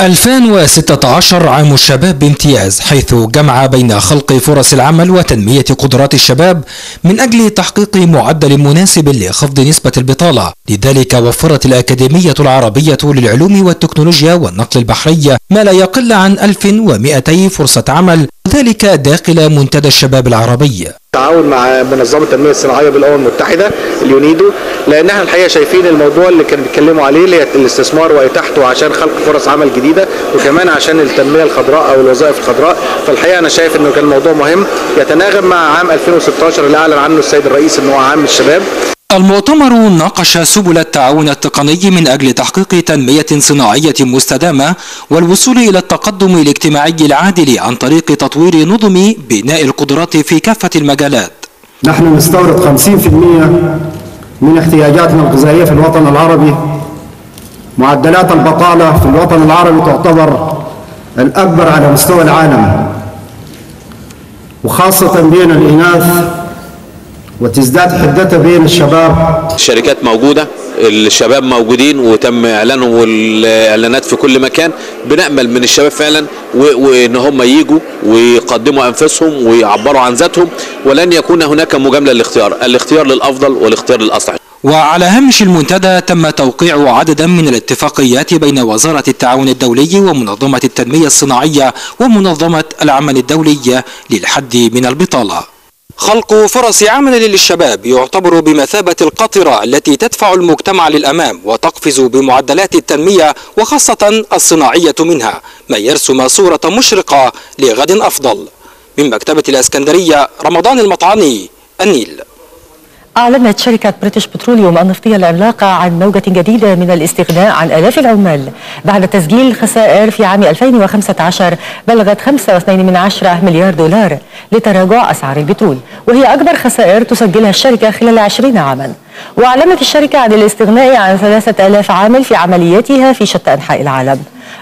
ألفين وستة عشر عام الشباب بامتياز، حيث جمع بين خلق فرص العمل وتنمية قدرات الشباب من أجل تحقيق معدل مناسب لخفض نسبة البطالة. لذلك وفرت الأكاديمية العربية للعلوم والتكنولوجيا والنقل البحرية ما لا يقل عن ألف ومئتين فرصة عمل، وذلك داخل منتدى الشباب العربي. تعاون مع منظمه التنميه الصناعيه بالامم المتحده اليونيدو، لان احنا الحقيقه شايفين الموضوع اللي كانوا بيتكلموا عليه اللي الاستثمار واتاحته عشان خلق فرص عمل جديده، وكمان عشان التنميه الخضراء او الوظائف الخضراء. فالحقيقه انا شايف انه كان الموضوع مهم يتناغم مع عام ألفين وستة عشر اللي اعلن عنه السيد الرئيس انه هو عام الشباب. المؤتمر ناقش سبل التعاون التقني من أجل تحقيق تنمية صناعية مستدامة والوصول إلى التقدم الاجتماعي العادل عن طريق تطوير نظم بناء القدرات في كافة المجالات. نحن نستورد خمسين بالمئة من احتياجاتنا الغذائية في الوطن العربي. معدلات البطالة في الوطن العربي تعتبر الأكبر على مستوى العالم، وخاصة بين الإناث، وتزداد حدتها بين الشباب. الشركات موجودة، الشباب موجودين، وتم إعلانهم والإعلانات في كل مكان. بنأمل من الشباب فعلا وإن هم ييجوا ويقدموا أنفسهم ويعبروا عن ذاتهم، ولن يكون هناك مجاملة للاختيار، الاختيار للأفضل والاختيار للأصلح. وعلى هامش المنتدى تم توقيع عددا من الاتفاقيات بين وزارة التعاون الدولي ومنظمة التنمية الصناعية ومنظمة العمل الدولية للحد من البطالة. خلق فرص عمل للشباب يعتبر بمثابة القطرة التي تدفع المجتمع للأمام وتقفز بمعدلات التنمية وخاصة الصناعية منها، ما يرسم صورة مشرقة لغد أفضل. من مكتبة الإسكندرية، رمضان المطعاني، النيل. أعلنت شركة بريتش بتروليوم النفطية العملاقة عن موجة جديدة من الاستغناء عن آلاف العمال بعد تسجيل خسائر في عام ألفين وخمسة عشر بلغت خمسة فاصلة اثنين مليار دولار لتراجع أسعار البترول، وهي أكبر خسائر تسجلها الشركة خلال عشرين عاما. وأعلنت الشركة عن الاستغناء عن ثلاثة آلاف عامل في عملياتها في شتى أنحاء العالم،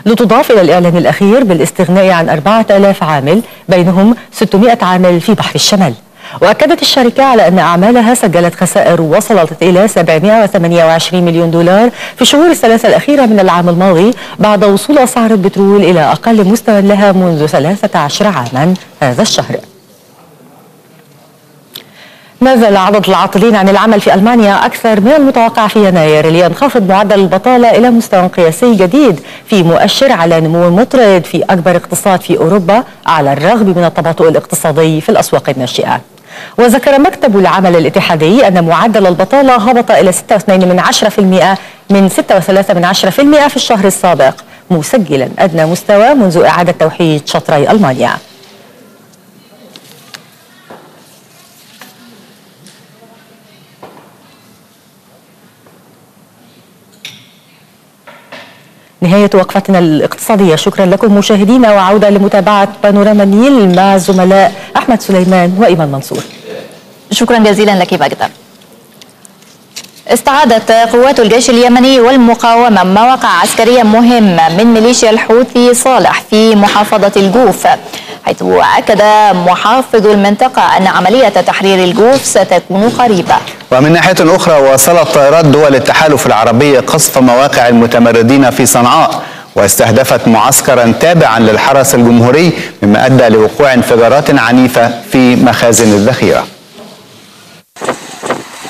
لتضاف إلى الإعلان الأخير بالاستغناء عن أربعة آلاف عامل بينهم ستمائة عامل في بحر الشمال. وأكدت الشركة على أن أعمالها سجلت خسائر وصلت إلى سبعمائة وثمانية وعشرين مليون دولار في الشهور الثلاثة الأخيرة من العام الماضي بعد وصول أسعار البترول إلى أقل مستوى لها منذ ثلاثة عشر عاما هذا الشهر. نزل عدد العاطلين عن العمل في ألمانيا أكثر من المتوقع في يناير لينخفض معدل البطالة إلى مستوى قياسي جديد في مؤشر على نمو مطرد في أكبر اقتصاد في أوروبا على الرغم من التباطؤ الاقتصادي في الأسواق الناشئة. وذكر مكتب العمل الاتحادي أن معدل البطالة هبط إلى ستة فاصلة اثنين بالمئة من ستة فاصلة ثلاثة بالمئة في الشهر السابق، مسجلا أدنى مستوى منذ إعادة توحيد شطري ألمانيا. نهاية وقفتنا الاقتصادية، شكرا لكم مشاهدينا، وعودة لمتابعة بانوراما النيل مع الزملاء أحمد سليمان وإيمان منصور. شكرا جزيلا لك ماجده. استعادت قوات الجيش اليمني والمقاومة مواقع عسكرية مهمة من ميليشيا الحوثي صالح في محافظة الجوف، حيث أكد محافظ المنطقة أن عملية تحرير الجوف ستكون قريبة. ومن ناحية أخرى، واصلت طائرات دول التحالف العربي قصف مواقع المتمردين في صنعاء، واستهدفت معسكرا تابعا للحرس الجمهوري، مما أدى لوقوع انفجارات عنيفة في مخازن الذخيرة.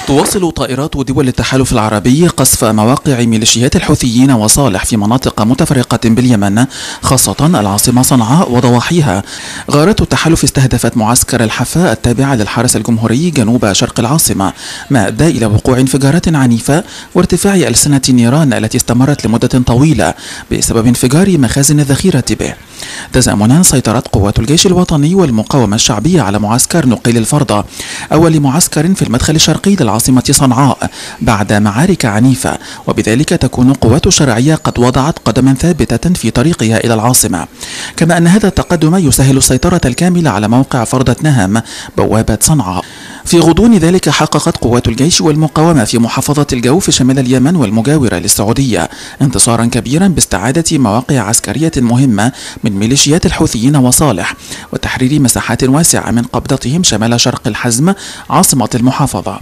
تواصل طائرات دول التحالف العربي قصف مواقع ميليشيات الحوثيين وصالح في مناطق متفرقة باليمن، خاصة العاصمة صنعاء وضواحيها. غارات التحالف استهدفت معسكر الحفاء التابع للحرس الجمهوري جنوب شرق العاصمة، ما أدى إلى وقوع انفجارات عنيفة وارتفاع ألسنة النيران التي استمرت لمدة طويلة بسبب انفجار مخازن الذخيرة به. تزامنا سيطرت قوات الجيش الوطني والمقاومة الشعبية على معسكر نقيل الفرضة، أول معسكر في المدخل الشرقي للعاصمة عاصمة صنعاء بعد معارك عنيفة، وبذلك تكون القوات الشرعية قد وضعت قدما ثابتة في طريقها إلى العاصمة. كما أن هذا التقدم يسهل السيطرة الكاملة على موقع فرضة نهم بوابة صنعاء. في غضون ذلك حققت قوات الجيش والمقاومة في محافظة الجوف شمال اليمن والمجاورة للسعودية انتصارا كبيرا باستعادة مواقع عسكرية مهمة من ميليشيات الحوثيين وصالح، وتحرير مساحات واسعة من قبضتهم شمال شرق الحزم عاصمة المحافظة.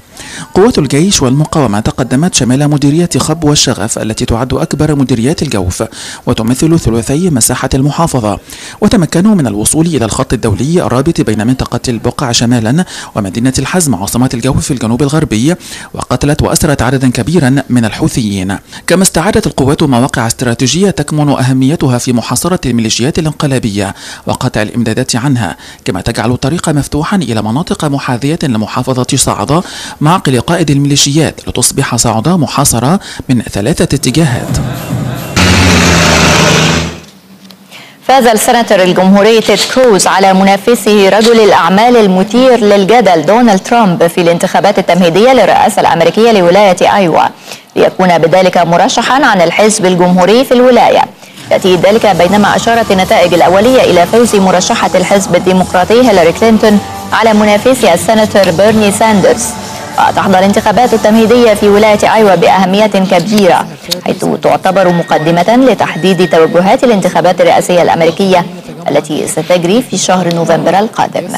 قوات الجيش والمقاومة تقدمت شمال مديرية خب والشغف التي تعد أكبر مديريات الجوف وتمثل ثلثي مساحة المحافظة، وتمكنوا من الوصول إلى الخط الدولي الرابط بين منطقة البقع شمالا ومدينة الحزم عاصمة الجوف في الجنوب الغربي، وقتلت وأسرت عددا كبيرا من الحوثيين. كما استعادت القوات مواقع استراتيجية تكمن أهميتها في محاصرة الميليشيات الانقلابية وقطع الإمدادات عنها، كما تجعل الطريق مفتوحا إلى مناطق محاذية لمحافظة صعدة مع لقائد الميليشيات، لتصبح صعدة محاصرة من ثلاثة اتجاهات. فاز السناتور الجمهوري تيد كروز على منافسه رجل الأعمال المثير للجدل دونالد ترامب في الانتخابات التمهيدية للرئاسة الأمريكية لولاية أيوا، ليكون بذلك مرشحا عن الحزب الجمهوري في الولاية. يأتي ذلك بينما أشارت النتائج الأولية إلى فوز مرشحة الحزب الديمقراطي هيلاري كلينتون على منافسها السناتور بيرني ساندرز. وتحظى الانتخابات التمهيدية في ولاية أيوا بأهمية كبيرة، حيث تعتبر مقدمة لتحديد توجهات الانتخابات الرئاسية الأمريكية التي ستجري في شهر نوفمبر القادم.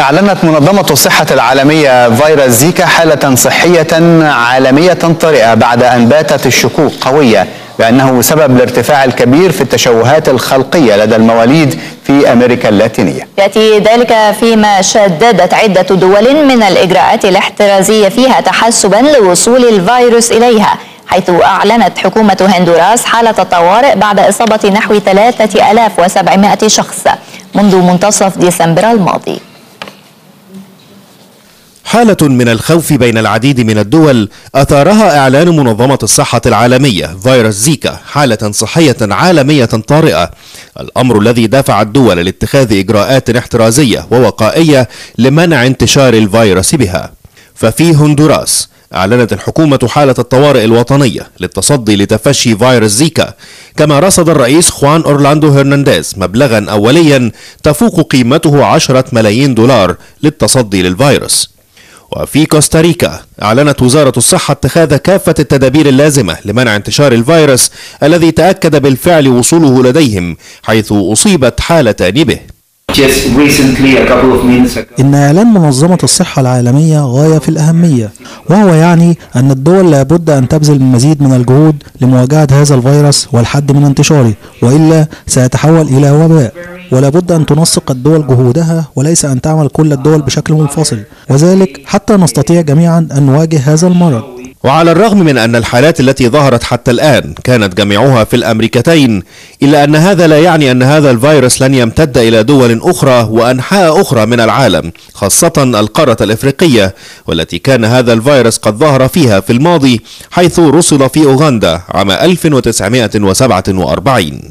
أعلنت منظمة الصحة العالمية فيروس زيكا حالة صحية عالمية طارئة بعد أن باتت الشكوك قوية بأنه سبب الارتفاع الكبير في التشوهات الخلقية لدى المواليد في أمريكا اللاتينية. يأتي ذلك فيما شددت عدة دول من الإجراءات الاحترازية فيها تحسبا لوصول الفيروس إليها، حيث أعلنت حكومة هندوراس حالة طوارئ بعد إصابة نحو ثلاثة آلاف وسبعمائة شخص منذ منتصف ديسمبر الماضي. حالة من الخوف بين العديد من الدول أثارها إعلان منظمة الصحة العالمية فيروس زيكا حالة صحية عالمية طارئة، الأمر الذي دفع الدول لاتخاذ إجراءات احترازية ووقائية لمنع انتشار الفيروس بها. ففي هندوراس أعلنت الحكومة حالة الطوارئ الوطنية للتصدي لتفشي فيروس زيكا، كما رصد الرئيس خوان أورلاندو هيرنانديز مبلغا أوليا تفوق قيمته عشرة ملايين دولار للتصدي للفيروس. وفي كوستاريكا أعلنت وزارة الصحة اتخاذ كافة التدابير اللازمة لمنع انتشار الفيروس الذي تأكد بالفعل وصوله لديهم، حيث أصيبت حالتان به. إن إعلان منظمة الصحة العالمية غاية في الأهمية، وهو يعني أن الدول لابد أن تبذل المزيد من الجهود لمواجهة هذا الفيروس والحد من انتشاره، وإلا سيتحول إلى وباء، ولابد أن تنسق الدول جهودها وليس أن تعمل كل الدول بشكل منفصل، وذلك حتى نستطيع جميعا أن نواجه هذا المرض. وعلى الرغم من أن الحالات التي ظهرت حتى الآن كانت جميعها في الأمريكتين، إلا أن هذا لا يعني أن هذا الفيروس لن يمتد إلى دول أخرى وأنحاء أخرى من العالم، خاصة القارة الإفريقية والتي كان هذا الفيروس قد ظهر فيها في الماضي، حيث رصد في أوغندا عام ألف وتسعمائة وسبعة وأربعين.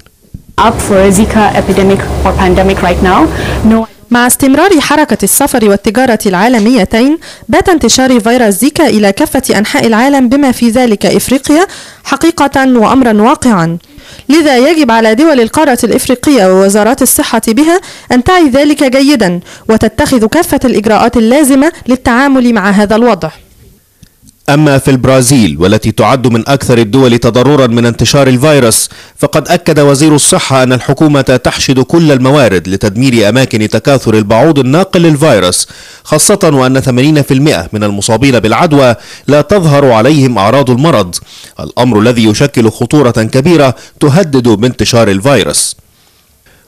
مع استمرار حركة السفر والتجارة العالميتين، بات انتشار فيروس زيكا إلى كافة أنحاء العالم بما في ذلك إفريقيا حقيقة وأمرا واقعا، لذا يجب على دول القارة الإفريقية ووزارات الصحة بها أن تعي ذلك جيدا وتتخذ كافة الإجراءات اللازمة للتعامل مع هذا الوضع. أما في البرازيل والتي تعد من أكثر الدول تضررا من انتشار الفيروس، فقد أكد وزير الصحة أن الحكومة تحشد كل الموارد لتدمير أماكن تكاثر البعوض الناقل للفيروس، خاصة وأن ثمانين بالمئة من المصابين بالعدوى لا تظهر عليهم أعراض المرض، الأمر الذي يشكل خطورة كبيرة تهدد من انتشار الفيروس.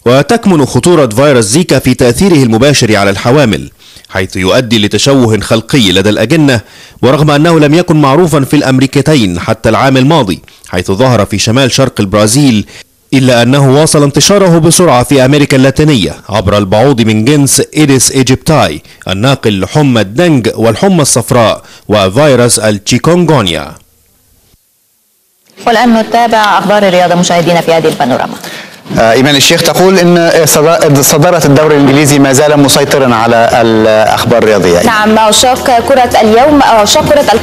وتكمن خطورة فيروس زيكا في تأثيره المباشر على الحوامل، حيث يؤدي لتشوه خلقي لدى الأجنة، ورغم أنه لم يكن معروفا في الأمريكتين حتى العام الماضي حيث ظهر في شمال شرق البرازيل، إلا أنه واصل انتشاره بسرعة في أمريكا اللاتينية عبر البعوض من جنس إيديس إيجيبتاي الناقل لحمى الدنج والحمى الصفراء وفيروس التشيكونغونيا. والآن نتابع أخبار الرياضة مشاهدينا في هذه البانوراما. إيمان الشيخ تقول أن صدارة الدوري الإنجليزي ما زال مسيطرا على الأخبار الرياضية. نعم، عشاق كرة اليوم عشاق كرة القدم